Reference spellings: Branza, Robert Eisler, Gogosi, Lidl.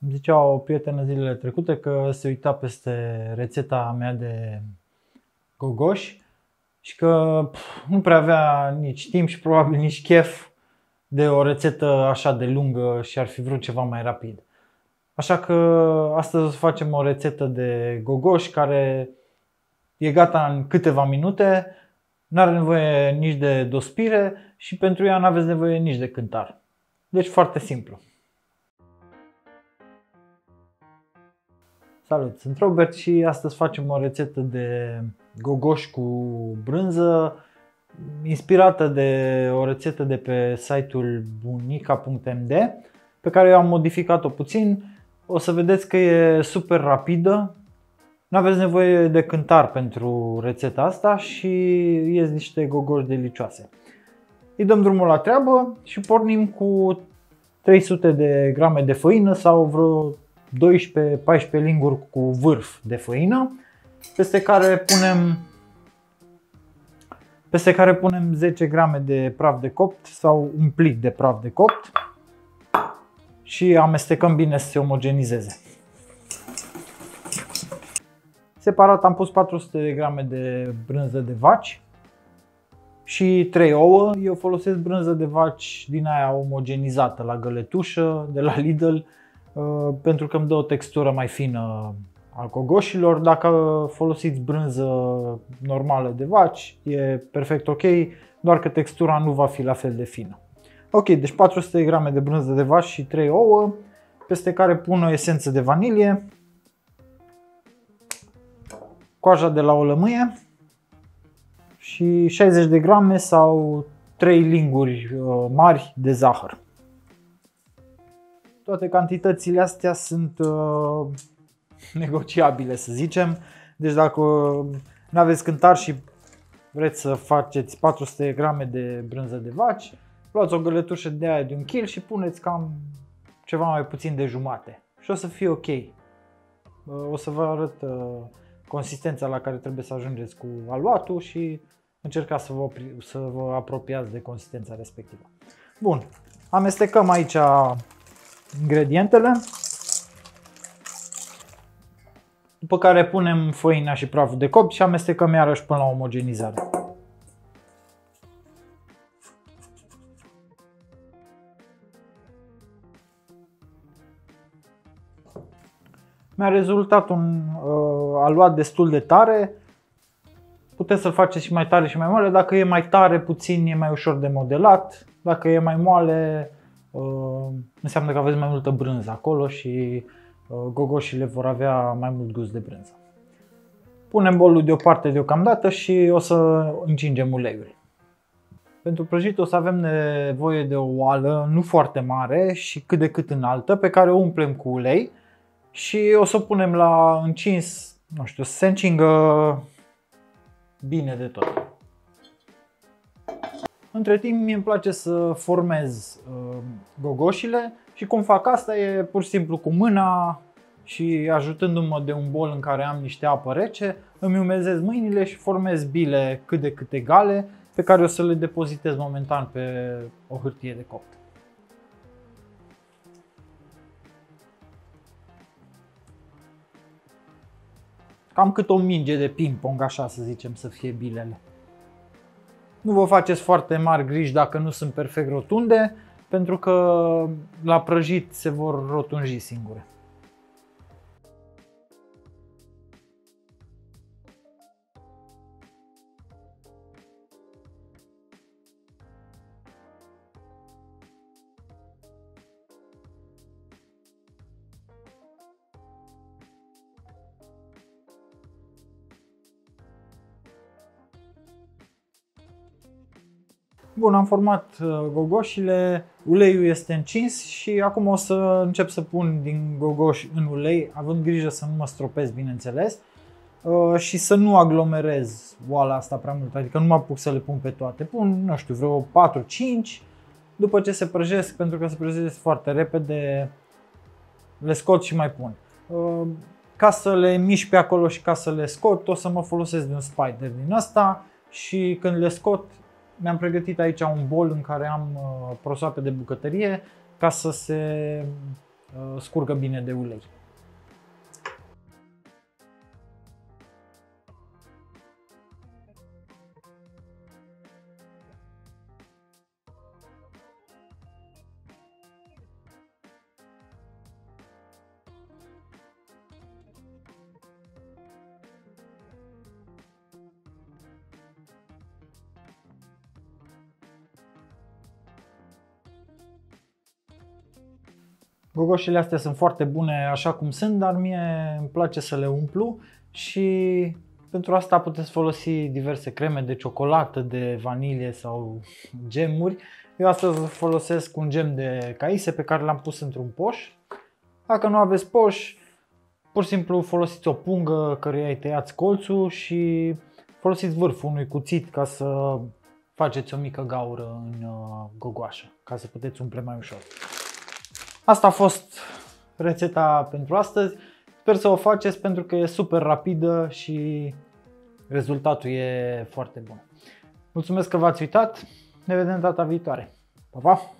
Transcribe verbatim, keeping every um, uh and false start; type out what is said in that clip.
Îmi zicea o prietenă zilele trecute că se uita peste rețeta mea de gogoși și că pf, nu prea avea nici timp și probabil nici chef de o rețetă așa de lungă și ar fi vrut ceva mai rapid. Așa că astăzi o să facem o rețetă de gogoși care e gata în câteva minute, nu are nevoie nici de dospire și pentru ea nu aveți nevoie nici de cântar. Deci foarte simplu. Salut, sunt Robert și astăzi facem o rețetă de gogoși cu brânză inspirată de o rețetă de pe site-ul bunica punct m d pe care eu am modificat-o puțin. O să vedeți că e super rapidă, nu aveți nevoie de cântar pentru rețeta asta și ies niște gogoși delicioase. Îi dăm drumul la treabă și pornim cu trei sute de grame de făină sau vreo doisprezece paisprezece linguri cu vârf de făină, peste care punem peste care punem zece grame de praf de copt sau un plic de praf de copt și amestecăm bine să se omogenizeze. Separat am pus patru sute de grame de brânză de vaci și trei ouă. Eu folosesc brânză de vaci din aia omogenizată la găletușă de la Lidl pentru că îmi dă o textură mai fină a gogoșilor. Dacă folosiți brânză normală de vaci, e perfect ok, doar că textura nu va fi la fel de fină. Ok, deci patru sute grame de brânză de vaci și trei ouă, peste care pun o esență de vanilie, coaja de la o lămâie și șaizeci de grame sau trei linguri mari de zahăr. Toate cantitățile astea sunt uh, negociabile, să zicem, deci dacă nu aveți cântar și vreți să faceți patru sute grame de brânză de vaci, luați o găletușă de aia de un kil și puneți cam ceva mai puțin de jumate și o să fie ok. O să vă arăt consistența la care trebuie să ajungeți cu aluatul și încercați să vă, să vă apropiați de consistența respectivă. Bun, amestecăm aici ingredientele, după care punem făina și praful de copt și amestecăm iarăși până la omogenizare. Mi-a rezultat un uh, aluat destul de tare. Puteți să-l faceți și mai tare și mai moale. Dacă e mai tare puțin, e mai ușor de modelat. Dacă e mai moale, uh, înseamnă că aveți mai multă brânză acolo și gogoșile vor avea mai mult gust de brânză. Punem bolul deoparte deocamdată și o să încingem uleiul. Pentru prăjit o să avem nevoie de o oală nu foarte mare și cât de cât înaltă, pe care o umplem cu ulei și o să o punem la încins, nu știu, să se încingă bine de tot. Între timp mie îmi place să formez gogoșile și cum fac asta e pur și simplu cu mâna și ajutându-mă de un bol în care am niște apă rece, îmi umezez mâinile și formez bile cât de cât egale pe care o să le depozitez momentan pe o hârtie de copt. Cam cât o minge de ping-pong, așa să zicem, să fie bilele. Nu vă faceți foarte mari griji dacă nu sunt perfect rotunde, pentru că la prăjit se vor rotunji singure. Bun, am format gogoșile, uleiul este încins și acum o să încep să pun din gogoși în ulei, având grijă să nu mă stropesc, bineînțeles, și să nu aglomerez oala asta prea mult, adică nu mă apuc să le pun pe toate. Pun, nu știu, vreo patru cinci, după ce se prăjesc, pentru că se prăjesc foarte repede, le scot și mai pun. Ca să le mișc pe acolo și ca să le scot, o să mă folosesc de un spider din asta și când le scot, mi-am pregătit aici un bol în care am prosoape de bucătărie ca să se scurgă bine de ulei. Gogoșele astea sunt foarte bune așa cum sunt, dar mie îmi place să le umplu și pentru asta puteți folosi diverse creme de ciocolată, de vanilie sau gemuri. Eu astăzi folosesc un gem de caise pe care l-am pus într-un poș. Dacă nu aveți poș, pur și simplu folosiți o pungă căreia îi tăiați colțul și folosiți vârful unui cuțit ca să faceți o mică gaură în gogoașă, ca să puteți umple mai ușor. Asta a fost rețeta pentru astăzi, sper să o faceți pentru că e super rapidă și rezultatul e foarte bun. Mulțumesc că v-ați uitat, ne vedem data viitoare. Pa, pa!